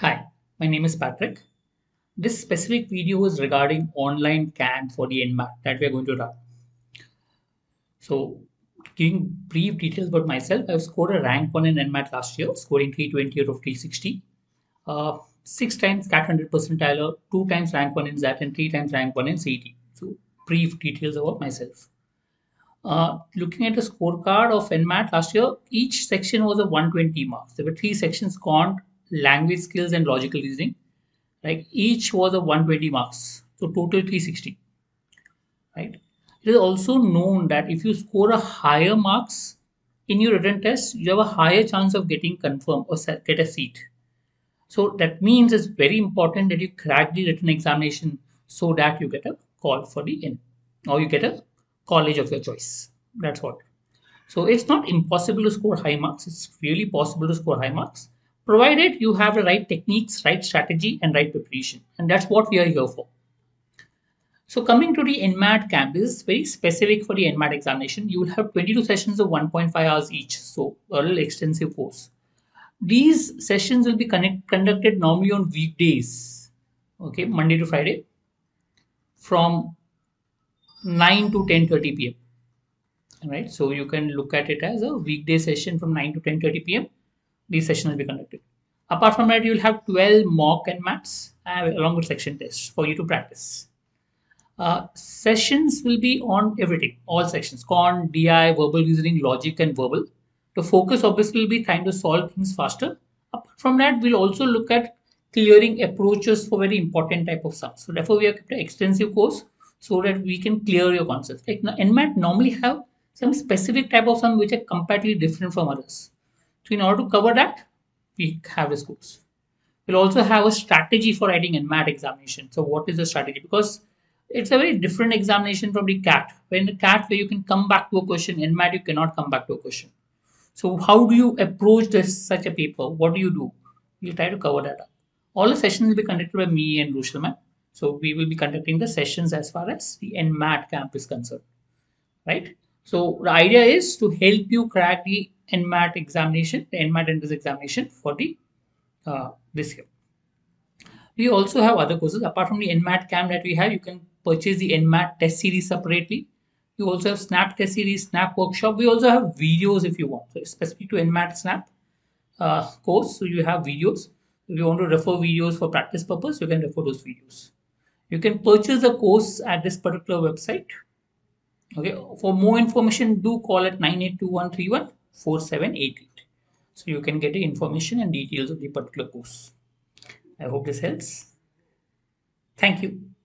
Hi, my name is Patrick. This specific video is regarding online CAT for the NMAT that we are going to run. So, giving brief details about myself, I've scored a rank 1 in NMAT last year, scoring 320 out of 360, 6 times CAT 100 percentiler, 2 times rank 1 in XAT, and 3 times rank 1 in CET. So, brief details about myself. Looking at the scorecard of NMAT last year, each section was a 120 marks. There were 3 sections: CON, language skills, and logical reasoning. Like, each was a 120 marks, so total 360. Right? It is also known that if you score a higher marks in your written test, you have a higher chance of getting confirmed or get a seat. So that means it's very important that you crack the written examination so that you get a call for the N, or you get a college of your choice. That's what. So it's not impossible to score high marks. It's really possible to score high marks, provided you have the right techniques, right strategy, and right preparation. And that's what we are here for. So coming to the NMAT camp, this is very specific for the NMAT examination. You will have 22 sessions of 1.5 hours each, so a little extensive course. These sessions will be conducted normally on weekdays, okay, Monday to Friday, from 9 to 10:30 p.m. All right, so you can look at it as a weekday session from 9 to 10:30 p.m. These sessions will be conducted. Apart from that, you will have 12 mock NMATs along with section tests for you to practice. Sessions will be on everything, all sections: CON, DI, verbal reasoning, logic, and verbal. The focus obviously will be trying to solve things faster. Apart from that, we'll also look at clearing approaches for very important type of sums. So therefore, we have kept an extensive course so that we can clear your concepts. Like, NMAT normally have some specific type of sum which are completely different from others. So in order to cover that, we have this course. We'll also have a strategy for writing NMAT examination. So what is the strategy? Because it's a very different examination from the CAT. When the CAT, where you can come back to a question, NMAT you cannot come back to a question. So how do you approach this, such a paper? What do you do? We'll try to cover that up. All the sessions will be conducted by me and Ruchi Raman. So we will be conducting the sessions as far as the NMAT camp is concerned, right? So the idea is to help you crack the NMAT examination, the NMAT entrance examination for the this year. We also have other courses apart from the NMAT camp that we have. You can purchase the NMAT test series separately. You also have SNAP test series, SNAP workshop. We also have videos if you want. So it's specific to NMAT SNAP course. So you have videos. If you want to refer videos for practice purpose, you can refer those videos. You can purchase the course at this particular website. Okay. For more information, do call at 9821314788. So you can get the information and details of the particular course. I hope this helps. Thank you.